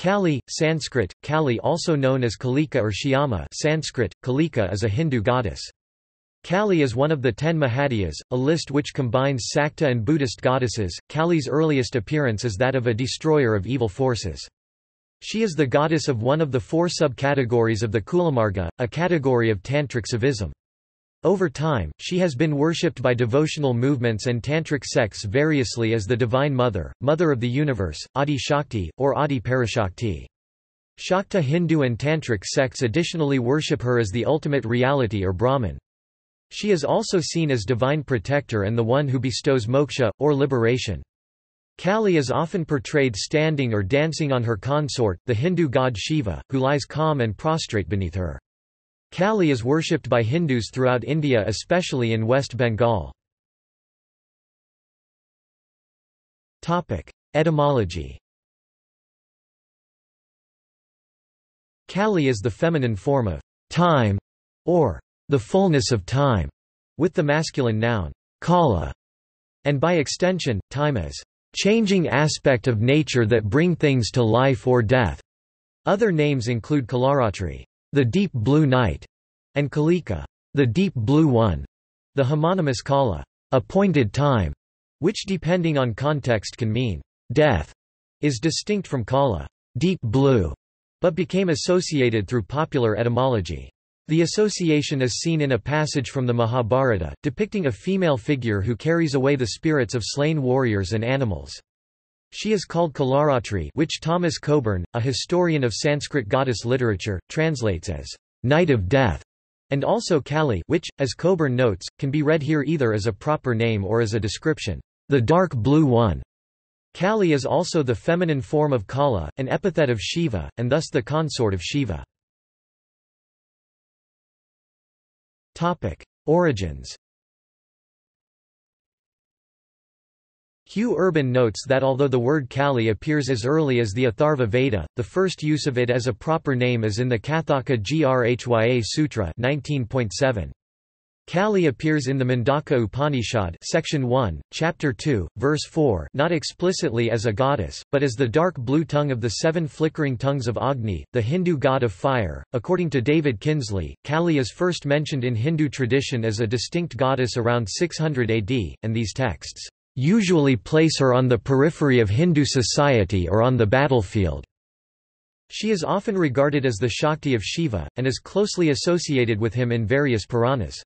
Kali, Sanskrit, Kali also known as Kalika or Shyama Sanskrit, Kalika is a Hindu goddess. Kali is one of the 10 Mahadiyas, a list which combines Sakta and Buddhist goddesses. Kali's earliest appearance is that of a destroyer of evil forces. She is the goddess of one of the 4 subcategories of the Kulamarga, a category of Tantric Shaivism. Over time, she has been worshipped by devotional movements and Tantric sects variously as the Divine Mother, Mother of the Universe, Adi Shakti, or Adi Parashakti. Shakta Hindu and Tantric sects additionally worship her as the ultimate reality or Brahman. She is also seen as divine protector and the one who bestows moksha, or liberation. Kali is often portrayed standing or dancing on her consort, the Hindu god Shiva, who lies calm and prostrate beneath her. Kali is worshipped by Hindus throughout India, especially in West Bengal. Etymology. Kali is the feminine form of time, or the fullness of time, with the masculine noun kala, and by extension, time as changing aspect of nature that bring things to life or death. Other names include Kalaratri, the deep blue night, and Kalika, the deep blue one. The homonymous Kala, appointed time, which depending on context can mean death, is distinct from Kala, deep blue, but became associated through popular etymology. The association is seen in a passage from the Mahabharata, depicting a female figure who carries away the spirits of slain warriors and animals. She is called Kalaratri, which Thomas Coburn, a historian of Sanskrit goddess literature, translates as Night of Death, and also Kali, which, as Coburn notes, can be read here either as a proper name or as a description, the dark blue one. Kali is also the feminine form of Kala, an epithet of Shiva, and thus the consort of Shiva. Origins. Hugh Urban notes that although the word Kali appears as early as the Atharva Veda, the first use of it as a proper name is in the Kathaka Grhya Sutra 19.7. Kali appears in the Mandaka Upanishad section 1, chapter 2, verse 4 not explicitly as a goddess, but as the dark blue tongue of the 7 flickering tongues of Agni, the Hindu god of fire. According to David Kinsley, Kali is first mentioned in Hindu tradition as a distinct goddess around 600 AD, and these texts usually place her on the periphery of Hindu society or on the battlefield. She is often regarded as the Shakti of Shiva, and is closely associated with him in various Puranas.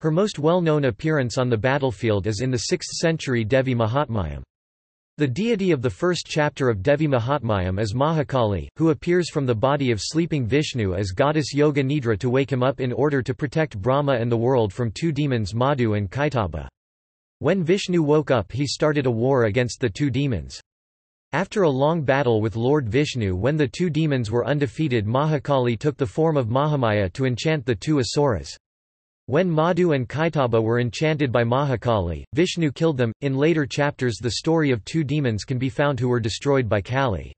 Her most well-known appearance on the battlefield is in the 6th century Devi Mahatmyam. The deity of the first chapter of Devi Mahatmyam is Mahakali, who appears from the body of sleeping Vishnu as goddess Yoga Nidra to wake him up in order to protect Brahma and the world from 2 demons Madhu and Kaitaba. When Vishnu woke up, he started a war against the 2 demons. After a long battle with Lord Vishnu when the 2 demons were undefeated, Mahakali took the form of Mahamaya to enchant the 2 Asuras. When Madhu and Kaitaba were enchanted by Mahakali, Vishnu killed them. In later chapters, the story of 2 demons can be found who were destroyed by Kali.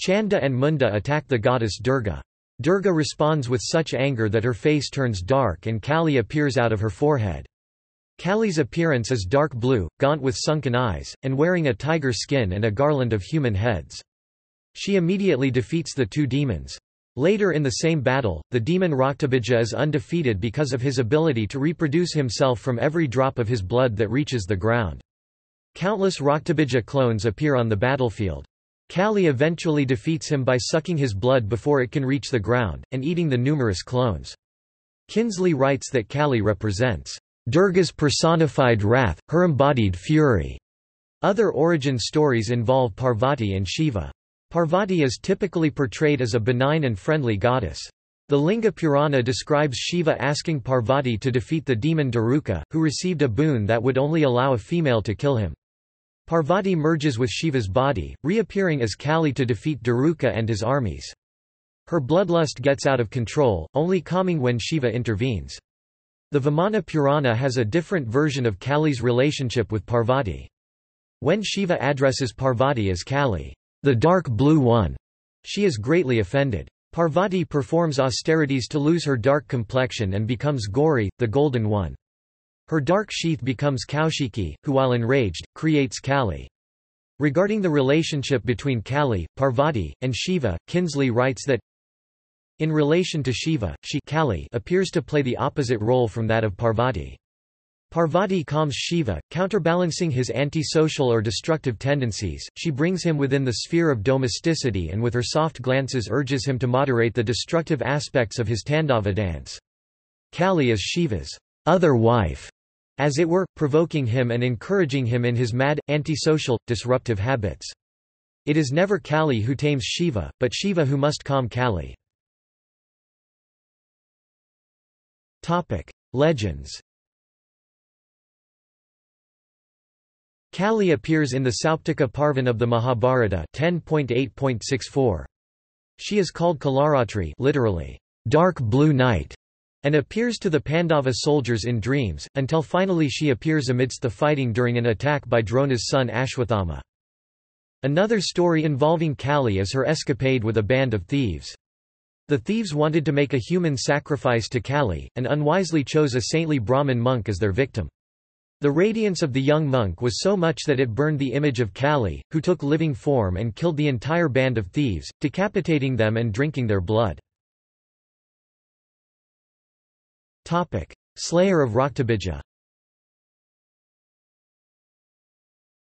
Chanda and Munda attack the goddess Durga. Durga responds with such anger that her face turns dark and Kali appears out of her forehead. Kali's appearance is dark blue, gaunt with sunken eyes, and wearing a tiger skin and a garland of human heads. She immediately defeats the 2 demons. Later in the same battle, the demon Raktabija is undefeated because of his ability to reproduce himself from every drop of his blood that reaches the ground. Countless Raktabija clones appear on the battlefield. Kali eventually defeats him by sucking his blood before it can reach the ground, and eating the numerous clones. Kinsley writes that Kali represents Durga's personified wrath, her embodied fury. Other origin stories involve Parvati and Shiva. Parvati is typically portrayed as a benign and friendly goddess. The Linga Purana describes Shiva asking Parvati to defeat the demon Daruka, who received a boon that would only allow a female to kill him. Parvati merges with Shiva's body, reappearing as Kali to defeat Daruka and his armies. Her bloodlust gets out of control, only calming when Shiva intervenes. The Vamana Purana has a different version of Kali's relationship with Parvati. When Shiva addresses Parvati as Kali, the dark blue one, she is greatly offended. Parvati performs austerities to lose her dark complexion and becomes Gauri, the golden one. Her dark sheath becomes Kaushiki, who while enraged, creates Kali. Regarding the relationship between Kali, Parvati, and Shiva, Kinsley writes that, in relation to Shiva, she Kali appears to play the opposite role from that of Parvati. Parvati calms Shiva, counterbalancing his antisocial or destructive tendencies, she brings him within the sphere of domesticity and with her soft glances urges him to moderate the destructive aspects of his Tandava dance. Kali is Shiva's other wife, as it were, provoking him and encouraging him in his mad, antisocial, disruptive habits. It is never Kali who tames Shiva, but Shiva who must calm Kali. Legends. Kali appears in the Sauptika Parvan of the Mahabharata 10.8.64. She is called Kalaratri, literally, dark blue night, and appears to the Pandava soldiers in dreams, until finally she appears amidst the fighting during an attack by Drona's son Ashwathama. Another story involving Kali is her escapade with a band of thieves. The thieves wanted to make a human sacrifice to Kali, and unwisely chose a saintly Brahmin monk as their victim. The radiance of the young monk was so much that it burned the image of Kali, who took living form and killed the entire band of thieves, decapitating them and drinking their blood. Slayer of Raktabija.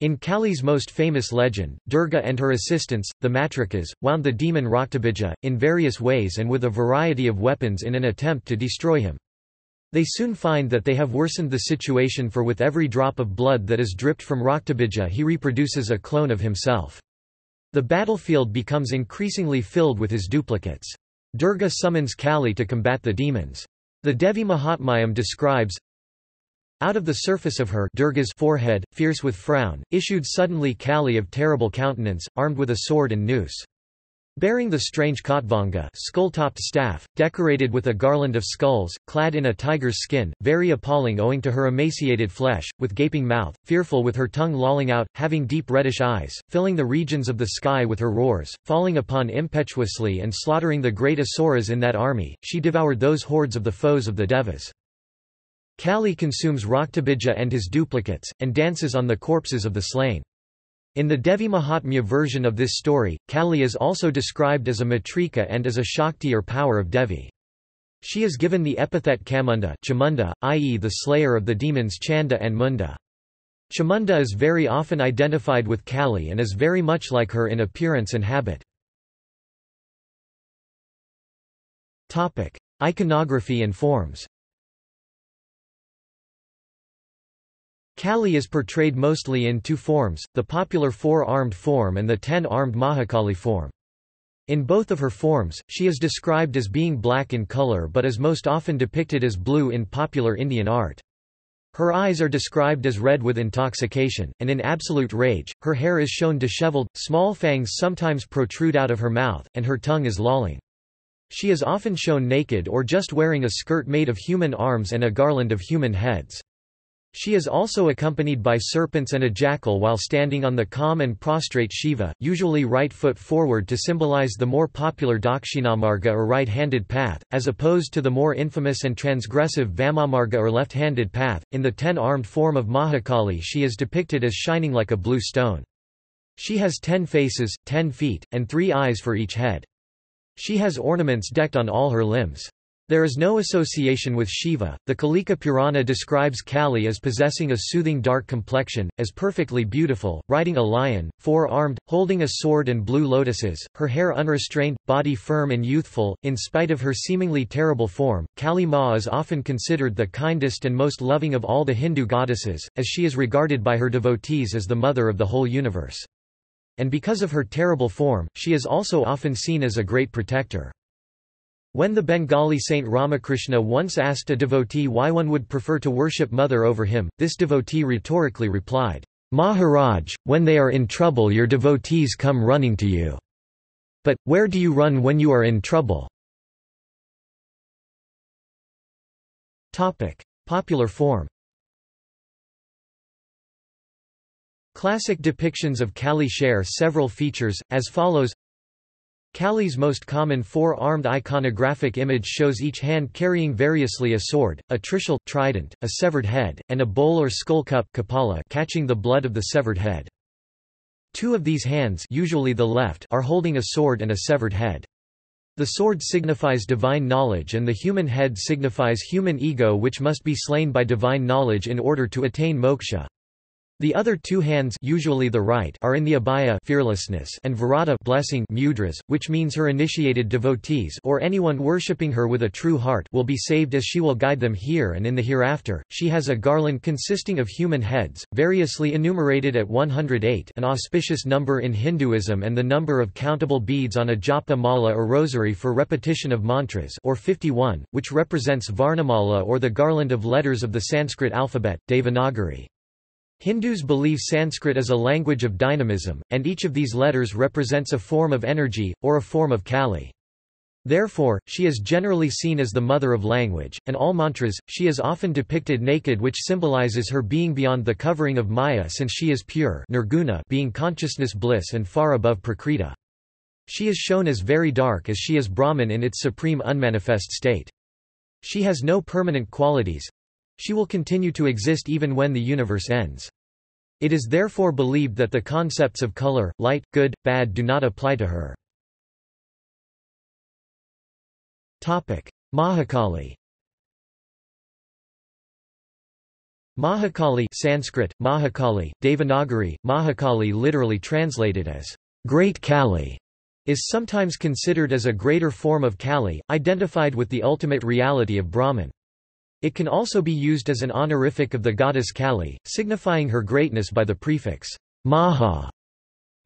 In Kali's most famous legend, Durga and her assistants, the Matrikas, wound the demon Raktabija, in various ways and with a variety of weapons in an attempt to destroy him. They soon find that they have worsened the situation, for with every drop of blood that is dripped from Raktabija he reproduces a clone of himself. The battlefield becomes increasingly filled with his duplicates. Durga summons Kali to combat the demons. The Devi Mahatmyam describes, out of the surface of her Durga's forehead, fierce with frown, issued suddenly Kali of terrible countenance, armed with a sword and noose. Bearing the strange Khatvanga skull-topped staff, decorated with a garland of skulls, clad in a tiger's skin, very appalling owing to her emaciated flesh, with gaping mouth, fearful with her tongue lolling out, having deep reddish eyes, filling the regions of the sky with her roars, falling upon impetuously and slaughtering the great Asuras in that army, she devoured those hordes of the foes of the Devas. Kali consumes Raktabija and his duplicates, and dances on the corpses of the slain. In the Devi Mahatmya version of this story, Kali is also described as a Matrika and as a Shakti or power of Devi. She is given the epithet Chamunda, i.e. the slayer of the demons Chanda and Munda. Chamunda is very often identified with Kali and is very much like her in appearance and habit. Iconography and forms. Kali is portrayed mostly in two forms, the popular four-armed form and the ten-armed Mahakali form. In both of her forms, she is described as being black in color but is most often depicted as blue in popular Indian art. Her eyes are described as red with intoxication, and in absolute rage, her hair is shown disheveled, small fangs sometimes protrude out of her mouth, and her tongue is lolling. She is often shown naked or just wearing a skirt made of human arms and a garland of human heads. She is also accompanied by serpents and a jackal while standing on the calm and prostrate Shiva, usually right foot forward to symbolize the more popular Dakshinamarga or right-handed path, as opposed to the more infamous and transgressive Vamamarga or left-handed path. In the ten-armed form of Mahakali she is depicted as shining like a blue stone. She has 10 faces, 10 feet, and 3 eyes for each head. She has ornaments decked on all her limbs. There is no association with Shiva. The Kalika Purana describes Kali as possessing a soothing dark complexion, as perfectly beautiful, riding a lion, four-armed, holding a sword and blue lotuses, her hair unrestrained, body firm and youthful. In spite of her seemingly terrible form, Kali Ma is often considered the kindest and most loving of all the Hindu goddesses, as she is regarded by her devotees as the mother of the whole universe. And because of her terrible form, she is also often seen as a great protector. When the Bengali saint Ramakrishna once asked a devotee why one would prefer to worship Mother over him, this devotee rhetorically replied, "Maharaj, when they are in trouble your devotees come running to you. But, where do you run when you are in trouble?" Popular form. Classic depictions of Kali share several features, as follows. Kali's most common four-armed iconographic image shows each hand carrying variously a sword, a trishul trident, a severed head, and a bowl or skull cup kapala catching the blood of the severed head. Two of these hands, usually the left, are holding a sword and a severed head. The sword signifies divine knowledge and the human head signifies human ego, which must be slain by divine knowledge in order to attain moksha. The other two hands, usually the right, are in the abhaya fearlessness and virata blessing mudras, which means her initiated devotees or anyone worshipping her with a true heart will be saved, as she will guide them here and in the hereafter. She has a garland consisting of human heads, variously enumerated at 108, an auspicious number in Hinduism and the number of countable beads on a japa mala or rosary for repetition of mantras, or 51, which represents varnamala or the garland of letters of the Sanskrit alphabet, Devanagari. Hindus believe Sanskrit is a language of dynamism, and each of these letters represents a form of energy, or a form of Kali. Therefore, she is generally seen as the mother of language, and all mantras, she is often depicted naked, which symbolizes her being beyond the covering of Maya, since she is pure nirguna, being consciousness bliss and far above Prakriti. She is shown as very dark, as she is Brahman in its supreme unmanifest state. She has no permanent qualities. She will continue to exist even when the universe ends. It is therefore believed that the concepts of color, light, good, bad do not apply to her. Mahakali. Mahakali, Sanskrit, Mahakali, Devanagari. Mahakali, literally translated as Great Kali, is sometimes considered as a greater form of Kali, identified with the ultimate reality of Brahman. It can also be used as an honorific of the goddess Kali, signifying her greatness by the prefix Maha.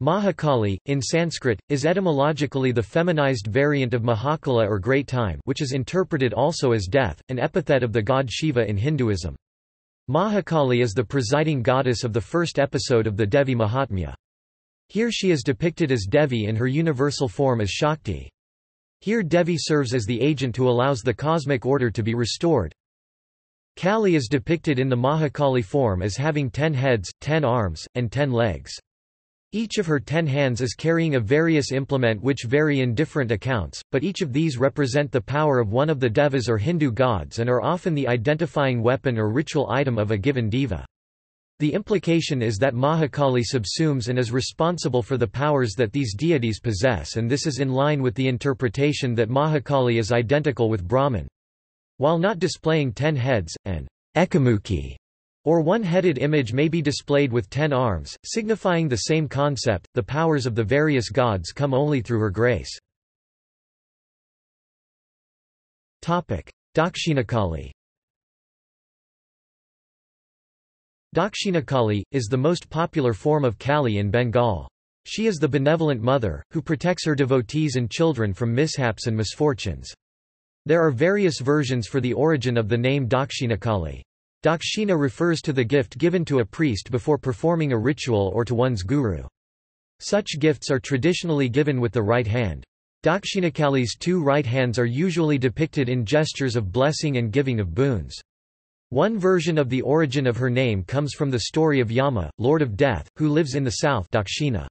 Mahakali, in Sanskrit, is etymologically the feminized variant of Mahakala or Great Time, which is interpreted also as death, an epithet of the god Shiva in Hinduism. Mahakali is the presiding goddess of the first episode of the Devi Mahatmya. Here she is depicted as Devi in her universal form as Shakti. Here Devi serves as the agent who allows the cosmic order to be restored. Kali is depicted in the Mahakali form as having 10 heads, 10 arms, and 10 legs. Each of her 10 hands is carrying a various implement which vary in different accounts, but each of these represent the power of one of the Devas or Hindu gods and are often the identifying weapon or ritual item of a given Deva. The implication is that Mahakali subsumes and is responsible for the powers that these deities possess, and this is in line with the interpretation that Mahakali is identical with Brahman. While not displaying 10 heads, an ekamuki, or one-headed image, may be displayed with 10 arms, signifying the same concept. The powers of the various gods come only through her grace. Dakshinakali. Dakshinakali is the most popular form of Kali in Bengal. She is the benevolent mother, who protects her devotees and children from mishaps and misfortunes. There are various versions for the origin of the name Dakshinakali. Dakshina refers to the gift given to a priest before performing a ritual or to one's guru. Such gifts are traditionally given with the right hand. Dakshinakali's two right hands are usually depicted in gestures of blessing and giving of boons. One version of the origin of her name comes from the story of Yama, Lord of Death, who lives in the south Dakshina.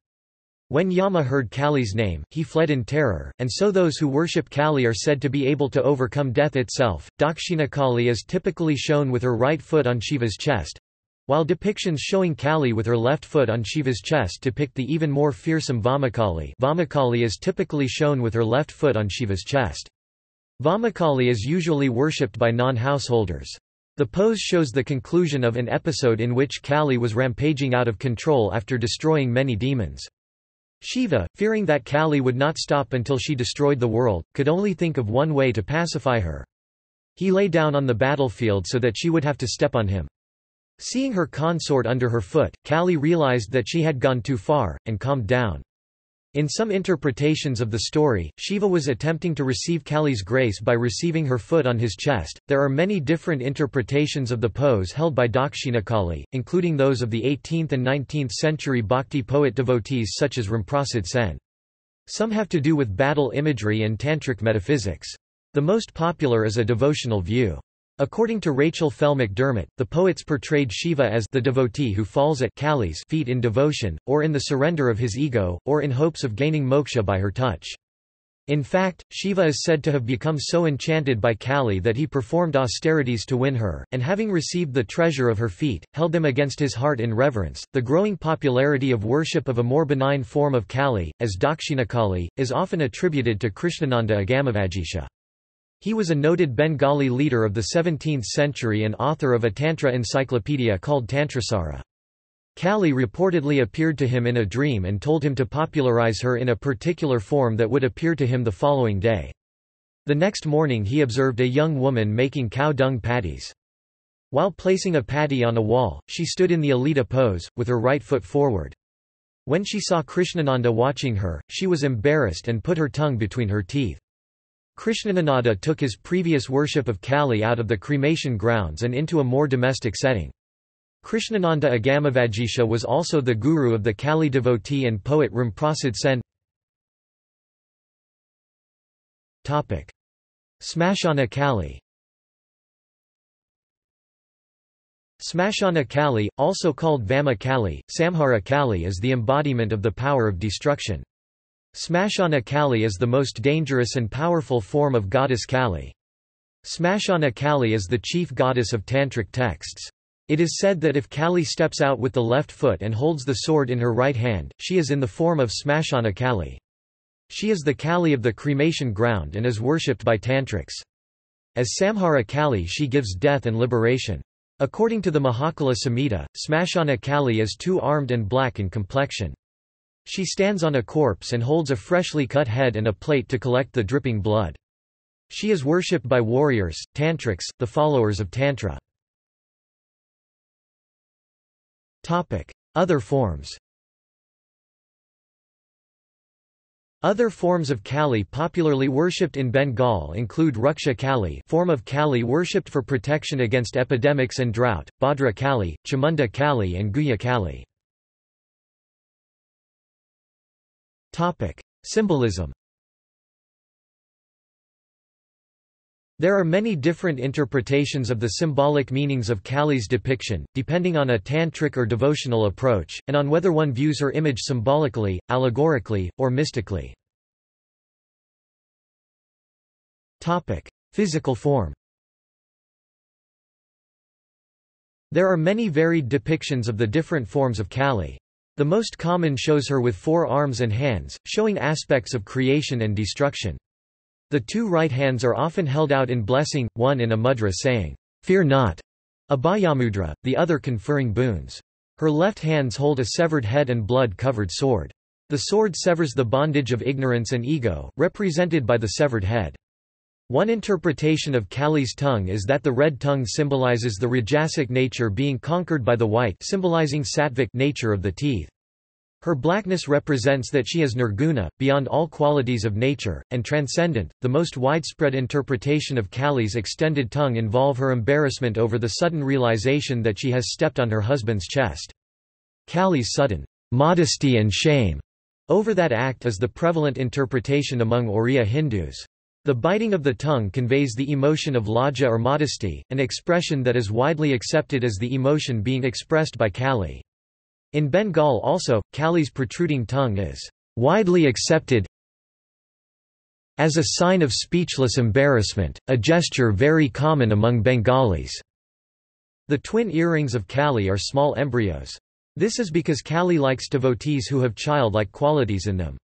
When Yama heard Kali's name, he fled in terror, and so those who worship Kali are said to be able to overcome death itself. Dakshinakali is typically shown with her right foot on Shiva's chest, while depictions showing Kali with her left foot on Shiva's chest depict the even more fearsome Vamakali. Vamakali is typically shown with her left foot on Shiva's chest. Vamakali is usually worshipped by non-householders. The pose shows the conclusion of an episode in which Kali was rampaging out of control after destroying many demons. Shiva, fearing that Kali would not stop until she destroyed the world, could only think of one way to pacify her. He lay down on the battlefield so that she would have to step on him. Seeing her consort under her foot, Kali realized that she had gone too far, and calmed down. In some interpretations of the story, Shiva was attempting to receive Kali's grace by receiving her foot on his chest. There are many different interpretations of the pose held by Dakshinakali, including those of the 18th and 19th century Bhakti poet devotees such as Ramprasad Sen. Some have to do with battle imagery and tantric metaphysics. The most popular is a devotional view. According to Rachel Fell McDermott, the poets portrayed Shiva as the devotee who falls at Kali's feet in devotion, or in the surrender of his ego, or in hopes of gaining moksha by her touch. In fact, Shiva is said to have become so enchanted by Kali that he performed austerities to win her, and having received the treasure of her feet, held them against his heart in reverence. The growing popularity of worship of a more benign form of Kali, as Dakshinakali, is often attributed to Krishnananda Agamavagisha. He was a noted Bengali leader of the 17th century and author of a Tantra encyclopedia called Tantrasara. Kali reportedly appeared to him in a dream and told him to popularize her in a particular form that would appear to him the following day. The next morning he observed a young woman making cow dung patties. While placing a patty on a wall, she stood in the Alita pose, with her right foot forward. When she saw Krishnananda watching her, she was embarrassed and put her tongue between her teeth. Krishnananda took his previous worship of Kali out of the cremation grounds and into a more domestic setting. Krishnananda Agamavagisha was also the guru of the Kali devotee and poet Rimprasad Sen. Smashana Kali. Smashana Kali, also called Vama Kali, Samhara Kali, is the embodiment of the power of destruction. Smashana Kali is the most dangerous and powerful form of goddess Kali. Smashana Kali is the chief goddess of tantric texts. It is said that if Kali steps out with the left foot and holds the sword in her right hand, she is in the form of Smashana Kali. She is the Kali of the cremation ground and is worshipped by tantrics. As Samhara Kali, she gives death and liberation. According to the Mahakala Samhita, Smashana Kali is two-armed and black in complexion. She stands on a corpse and holds a freshly cut head and a plate to collect the dripping blood. She is worshipped by warriors, tantrics, the followers of Tantra. Other forms. Other forms of Kali popularly worshipped in Bengal include Ruksha Kali, form of Kali worshipped for protection against epidemics and drought, Bhadra Kali, Chamunda Kali and Guya Kali. Symbolism. There are many different interpretations of the symbolic meanings of Kali's depiction, depending on a tantric or devotional approach, and on whether one views her image symbolically, allegorically, or mystically. Physical form. There are many varied depictions of the different forms of Kali. The most common shows her with four arms and hands, showing aspects of creation and destruction. The two right hands are often held out in blessing, one in a mudra saying, "Fear not," abhayamudra, the other conferring boons. Her left hands hold a severed head and blood-covered sword. The sword severs the bondage of ignorance and ego, represented by the severed head. One interpretation of Kali's tongue is that the red tongue symbolizes the rajasic nature being conquered by the white, symbolizing sattvic nature of the teeth. Her blackness represents that she is nirguna, beyond all qualities of nature, and transcendent. The most widespread interpretation of Kali's extended tongue involves her embarrassment over the sudden realization that she has stepped on her husband's chest. Kali's sudden modesty and shame over that act is the prevalent interpretation among Oriya Hindus. The biting of the tongue conveys the emotion of lajja or modesty, an expression that is widely accepted as the emotion being expressed by Kali. In Bengal also, Kali's protruding tongue is widely accepted as a sign of speechless embarrassment, a gesture very common among Bengalis. The twin earrings of Kali are small embryos. This is because Kali likes devotees who have childlike qualities in them.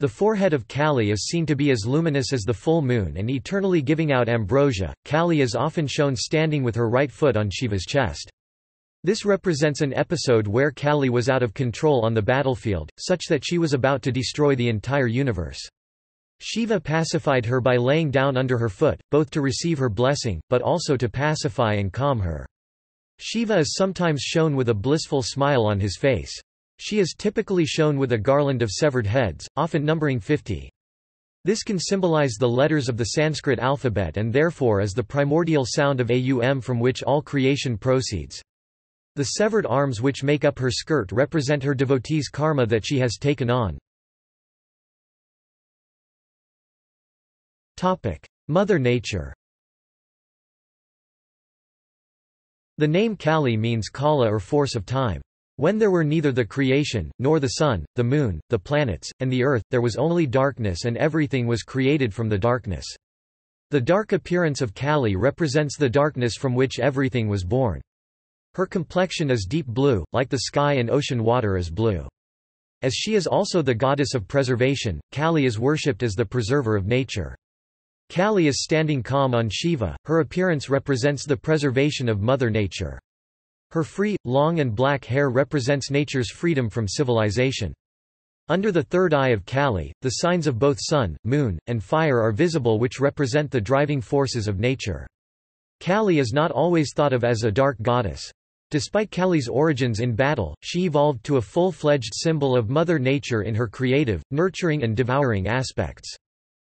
The forehead of Kali is seen to be as luminous as the full moon and eternally giving out ambrosia. Kali is often shown standing with her right foot on Shiva's chest. This represents an episode where Kali was out of control on the battlefield, such that she was about to destroy the entire universe. Shiva pacified her by laying down under her foot, both to receive her blessing, but also to pacify and calm her. Shiva is sometimes shown with a blissful smile on his face. She is typically shown with a garland of severed heads, often numbering 50. This can symbolize the letters of the Sanskrit alphabet and therefore is the primordial sound of Aum from which all creation proceeds. The severed arms which make up her skirt represent her devotee's karma that she has taken on. Mother Nature. The name Kali means Kala or force of time. When there were neither the creation, nor the sun, the moon, the planets, and the earth, there was only darkness, and everything was created from the darkness. The dark appearance of Kali represents the darkness from which everything was born. Her complexion is deep blue, like the sky and ocean water is blue. As she is also the goddess of preservation, Kali is worshipped as the preserver of nature. Kali is standing calm on Shiva, her appearance represents the preservation of Mother Nature. Her free, long and black hair represents nature's freedom from civilization. Under the third eye of Kali, the signs of both sun, moon, and fire are visible, which represent the driving forces of nature. Kali is not always thought of as a dark goddess. Despite Kali's origins in battle, she evolved to a full-fledged symbol of Mother Nature in her creative, nurturing and devouring aspects.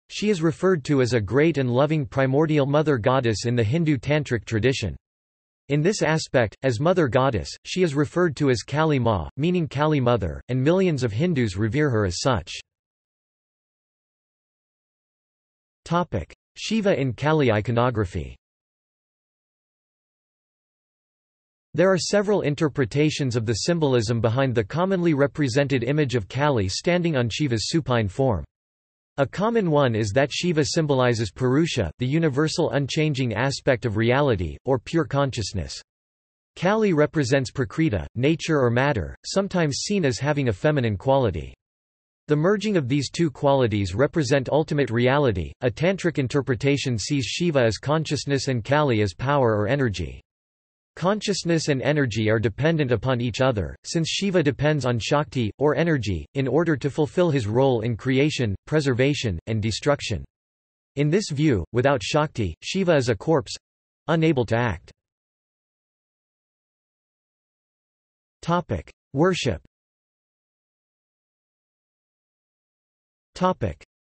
She is referred to as a great and loving primordial mother goddess in the Hindu tantric tradition. In this aspect, as Mother Goddess, she is referred to as Kali Ma, meaning Kali Mother, and millions of Hindus revere her as such. Topic: Shiva in Kali iconography. There are several interpretations of the symbolism behind the commonly represented image of Kali standing on Shiva's supine form. A common one is that Shiva symbolizes Purusha, the universal unchanging aspect of reality, or pure consciousness. Kali represents Prakriti, nature or matter, sometimes seen as having a feminine quality. The merging of these two qualities represent ultimate reality. A tantric interpretation sees Shiva as consciousness and Kali as power or energy. Consciousness and energy are dependent upon each other, since Shiva depends on Shakti, or energy, in order to fulfill his role in creation, preservation, and destruction. In this view, without Shakti, Shiva is a corpse, unable to act. Worship.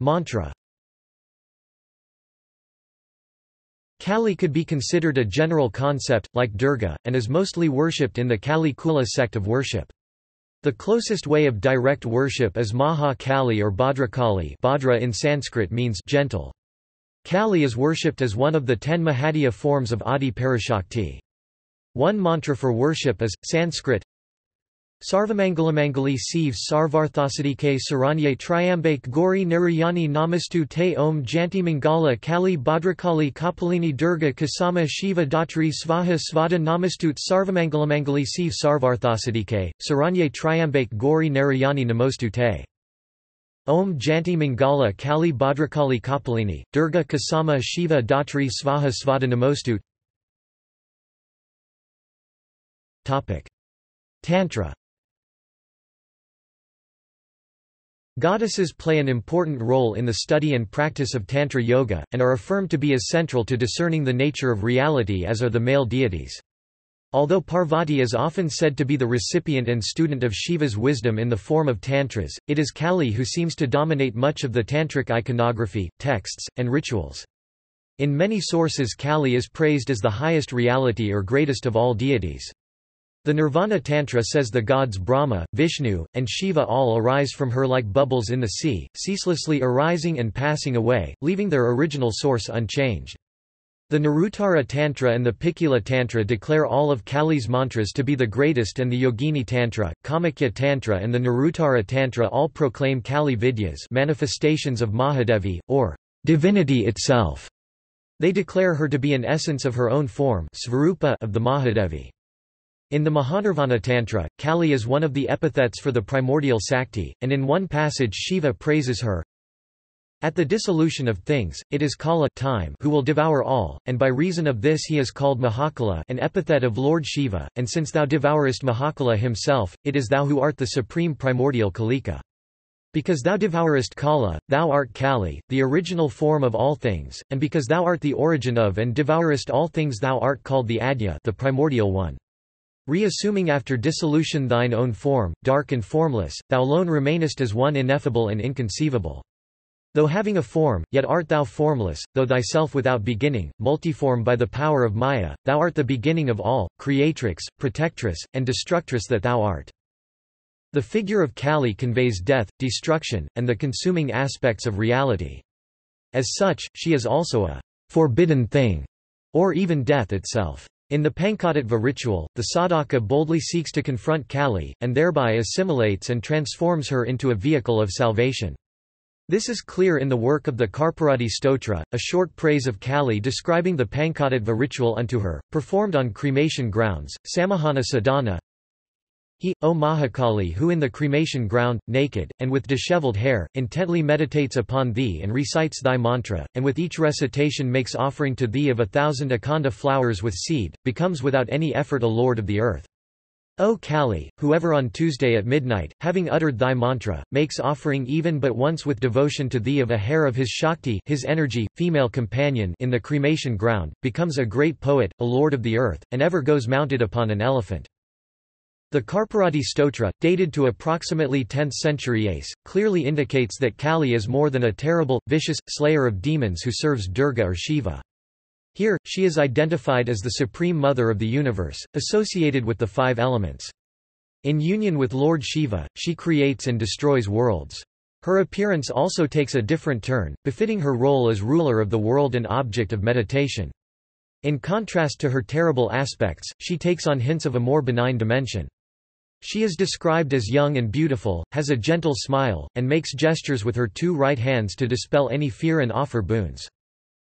Mantra. Kali could be considered a general concept, like Durga, and is mostly worshipped in the Kali Kula sect of worship. The closest way of direct worship is Mahakali or Bhadrakali. Bhadra in Sanskrit means gentle. Kali is worshipped as one of the 10 Mahadhyā forms of Adi Parashakti. One mantra for worship is, Sanskrit, Sarvamangalamangali Siv Sarvarthasadike Saranye Triambake Gauri Narayani Namastu Te Om Janti Mangala Kali Bhadrakali Kapalini Durga Kasama Shiva Datri Svaha Svada Namastut Sarvamangalamangali Siv Sarvarthasadike Saranye Triambake Gauri Narayani Namastu Te Om Janti Mangala Kali Bhadrakali Kapalini Durga Kasama Shiva Datri Svaha Svada Namastut. Topic: Tantra. Goddesses play an important role in the study and practice of Tantra yoga, and are affirmed to be as central to discerning the nature of reality as are the male deities. Although Parvati is often said to be the recipient and student of Shiva's wisdom in the form of tantras, it is Kali who seems to dominate much of the tantric iconography, texts, and rituals. In many sources, Kali is praised as the highest reality or greatest of all deities. The Nirvana Tantra says the gods Brahma, Vishnu, and Shiva all arise from her like bubbles in the sea, ceaselessly arising and passing away, leaving their original source unchanged. The Naruttara Tantra and the Pikula Tantra declare all of Kali's mantras to be the greatest, and the Yogini Tantra, Kamakya Tantra and the Naruttara Tantra all proclaim Kali Vidyas, manifestations of Mahadevi, or divinity itself. They declare her to be an essence of her own form, Svarupa, of the Mahadevi. In the Mahanirvana Tantra, Kali is one of the epithets for the primordial Shakti, and in one passage Shiva praises her. At the dissolution of things, it is Kala time who will devour all, and by reason of this he is called Mahakala, an epithet of Lord Shiva, and since thou devourest Mahakala himself, it is thou who art the supreme primordial Kalika. Because thou devourest Kala, thou art Kali, the original form of all things, and because thou art the origin of and devourest all things thou art called the Adya, the primordial one. Reassuming after dissolution thine own form, dark and formless, thou alone remainest as one ineffable and inconceivable. Though having a form, yet art thou formless, though thyself without beginning, multiform by the power of Maya, thou art the beginning of all, creatrix, protectress, and destructress that thou art. The figure of Kali conveys death, destruction, and the consuming aspects of reality. As such, she is also a forbidden thing, or even death itself. In the Pankatatva ritual, the Sadhaka boldly seeks to confront Kali, and thereby assimilates and transforms her into a vehicle of salvation. This is clear in the work of the Karparati Stotra, a short praise of Kali describing the Pankatatva ritual unto her, performed on cremation grounds, Samahana Sadhana. He, O Mahakali, who in the cremation ground, naked, and with dishevelled hair, intently meditates upon thee and recites thy mantra, and with each recitation makes offering to thee of 1,000 akhanda flowers with seed, becomes without any effort a lord of the earth. O Kali, whoever on Tuesday at midnight, having uttered thy mantra, makes offering even but once with devotion to thee of a hair of his Shakti, his energy, female companion in the cremation ground, becomes a great poet, a lord of the earth, and ever goes mounted upon an elephant. The Karparati Stotra, dated to approximately 10th century ACE, clearly indicates that Kali is more than a terrible, vicious, slayer of demons who serves Durga or Shiva. Here, she is identified as the Supreme Mother of the Universe, associated with the five elements. In union with Lord Shiva, she creates and destroys worlds. Her appearance also takes a different turn, befitting her role as ruler of the world and object of meditation. In contrast to her terrible aspects, she takes on hints of a more benign dimension. She is described as young and beautiful, has a gentle smile, and makes gestures with her two right hands to dispel any fear and offer boons.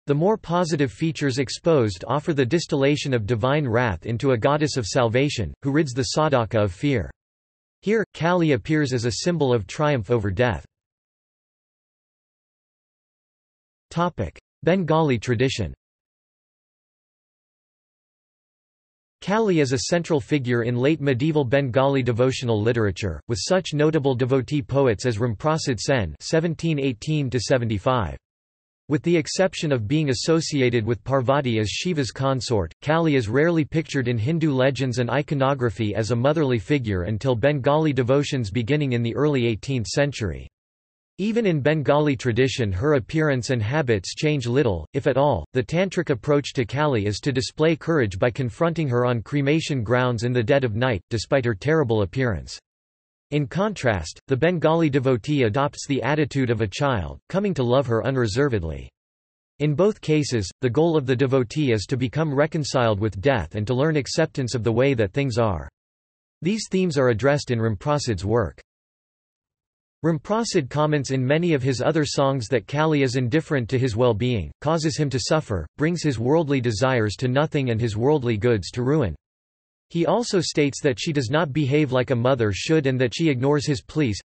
The more positive features exposed offer the distillation of divine wrath into a goddess of salvation, who rids the Sadhaka of fear. Here, Kali appears as a symbol of triumph over death. Bengali tradition. Kali is a central figure in late medieval Bengali devotional literature, with such notable devotee poets as Ramprasad Sen (1718–75). With the exception of being associated with Parvati as Shiva's consort, Kali is rarely pictured in Hindu legends and iconography as a motherly figure until Bengali devotions beginning in the early 18th century. Even in Bengali tradition, her appearance and habits change little, if at all. The tantric approach to Kali is to display courage by confronting her on cremation grounds in the dead of night, despite her terrible appearance. In contrast, the Bengali devotee adopts the attitude of a child, coming to love her unreservedly. In both cases, the goal of the devotee is to become reconciled with death and to learn acceptance of the way that things are. These themes are addressed in Ramprasad's work. Ramprasad comments in many of his other songs that Kali is indifferent to his well-being, causes him to suffer, brings his worldly desires to nothing and his worldly goods to ruin. He also states that she does not behave like a mother should and that she ignores his pleas.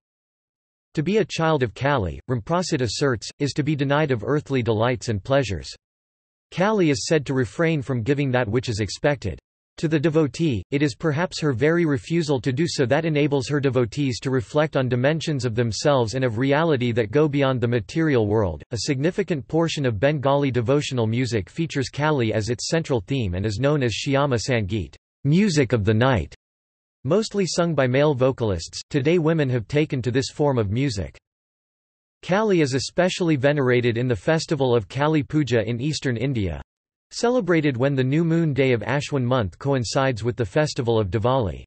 To be a child of Kali, Ramprasad asserts, is to be denied of earthly delights and pleasures. Kali is said to refrain from giving that which is expected. To the devotee, it is perhaps her very refusal to do so that enables her devotees to reflect on dimensions of themselves and of reality that go beyond the material world. A significant portion of Bengali devotional music features Kali as its central theme and is known as Shyama Sangeet, music of the night, mostly sung by male vocalists. Today women have taken to this form of music. Kali is especially venerated in the festival of Kali Puja in eastern India, celebrated when the new moon day of Ashwin month coincides with the festival of Diwali.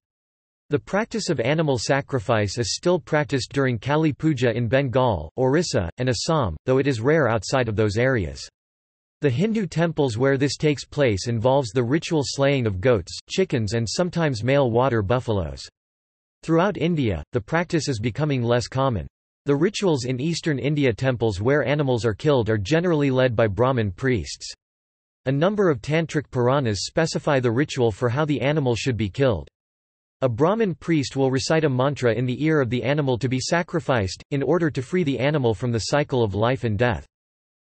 The practice of animal sacrifice is still practiced during Kali Puja in Bengal, Orissa, and Assam, though it is rare outside of those areas. The Hindu temples where this takes place involves the ritual slaying of goats, chickens and sometimes male water buffaloes. Throughout India, the practice is becoming less common. The rituals in eastern India temples where animals are killed are generally led by Brahmin priests. A number of tantric Puranas specify the ritual for how the animal should be killed. A Brahmin priest will recite a mantra in the ear of the animal to be sacrificed, in order to free the animal from the cycle of life and death.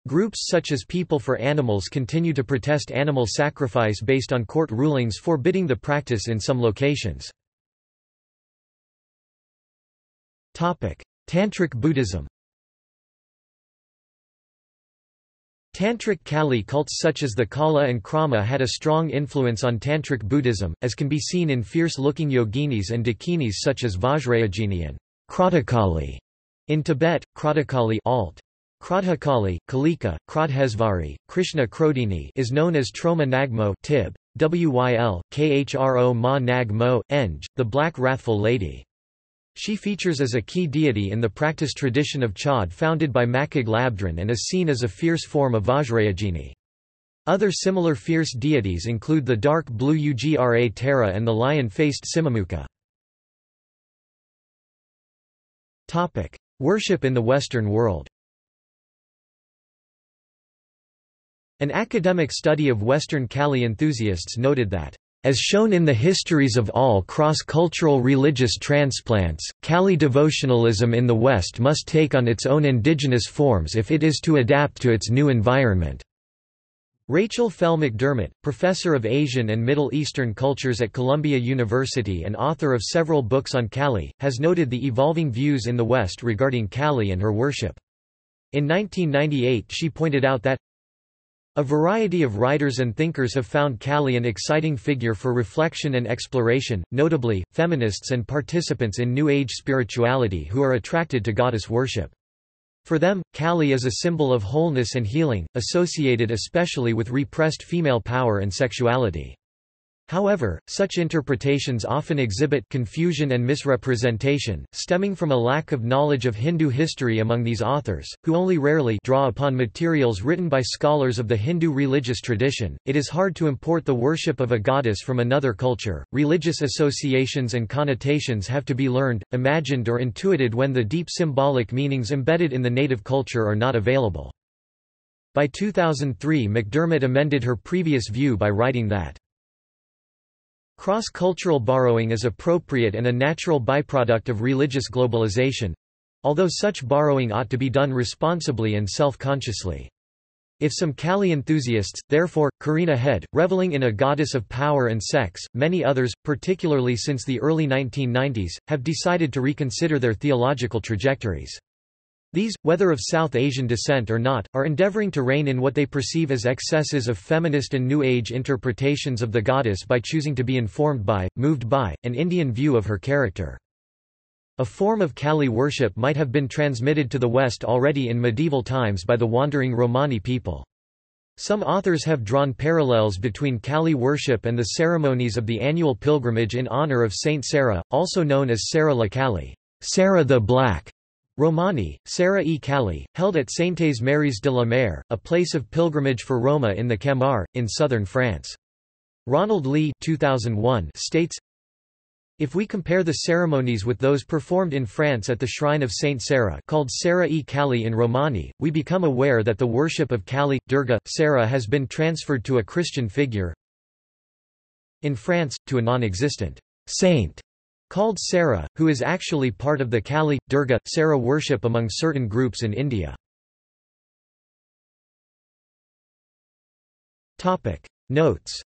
Groups such as People for Animals continue to protest animal sacrifice based on court rulings forbidding the practice in some locations. Tantric Buddhism. Tantric Kali cults such as the Kala and Krama had a strong influence on Tantric Buddhism, as can be seen in fierce-looking yoginis and dakinis such as Vajrayogini and Kratakali in Tibet, Kratakali alt. Kradhakali, Kalika, Kradhesvari, Krishna Krodini is known as Troma Nagmo Tib, Wyl, Khro Ma Nagmo, Eng, the Black Wrathful Lady. She features as a key deity in the practice tradition of Chod founded by Makag Labdran and is seen as a fierce form of Vajrayogini. Other similar fierce deities include the dark blue Ugra Tara and the lion-faced Simamukha. Worship in the Western world. An academic study of Western Kali enthusiasts noted that, as shown in the histories of all cross-cultural religious transplants, Kali devotionalism in the West must take on its own indigenous forms if it is to adapt to its new environment. Rachel Fell McDermott, professor of Asian and Middle Eastern cultures at Columbia University and author of several books on Kali, has noted the evolving views in the West regarding Kali and her worship. In 1998 she pointed out that, "A variety of writers and thinkers have found Kali an exciting figure for reflection and exploration, notably, feminists and participants in New Age spirituality who are attracted to goddess worship. For them, Kali is a symbol of wholeness and healing, associated especially with repressed female power and sexuality. However, such interpretations often exhibit confusion and misrepresentation, stemming from a lack of knowledge of Hindu history among these authors, who only rarely draw upon materials written by scholars of the Hindu religious tradition. It is hard to import the worship of a goddess from another culture. Religious associations and connotations have to be learned, imagined or intuited when the deep symbolic meanings embedded in the native culture are not available." By 2003, McDermott amended her previous view by writing that, "Cross-cultural borrowing is appropriate and a natural byproduct of religious globalization, although such borrowing ought to be done responsibly and self-consciously. If some Kali enthusiasts, therefore, careen ahead, reveling in a goddess of power and sex, many others, particularly since the early 1990s, have decided to reconsider their theological trajectories. These, whether of South Asian descent or not, are endeavoring to rein in what they perceive as excesses of feminist and New Age interpretations of the goddess by choosing to be informed by, moved by, an Indian view of her character. A form of Kali worship might have been transmitted to the West already in medieval times by the wandering Romani people. Some authors have drawn parallels between Kali worship and the ceremonies of the annual pilgrimage in honor of Saint Sarah, also known as Sarah la Kali, Sarah the Black. Romani, Sarah e Kali, held at Saintes Maries de la Mer, a place of pilgrimage for Roma in the Camargue, in southern France. Ronald Lee 2001 states, "If we compare the ceremonies with those performed in France at the shrine of Saint Sarah called Sarah e Kali in Romani, we become aware that the worship of Kali, Durga, Sarah has been transferred to a Christian figure in France, to a non-existent saint called Sarah, who is actually part of the Kali, Durga, Sarah worship among certain groups in India." Notes.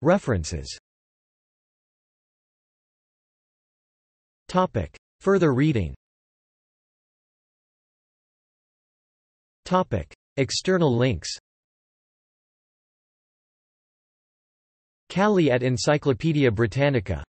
References. Further reading. External links. Kali at Encyclopædia Britannica.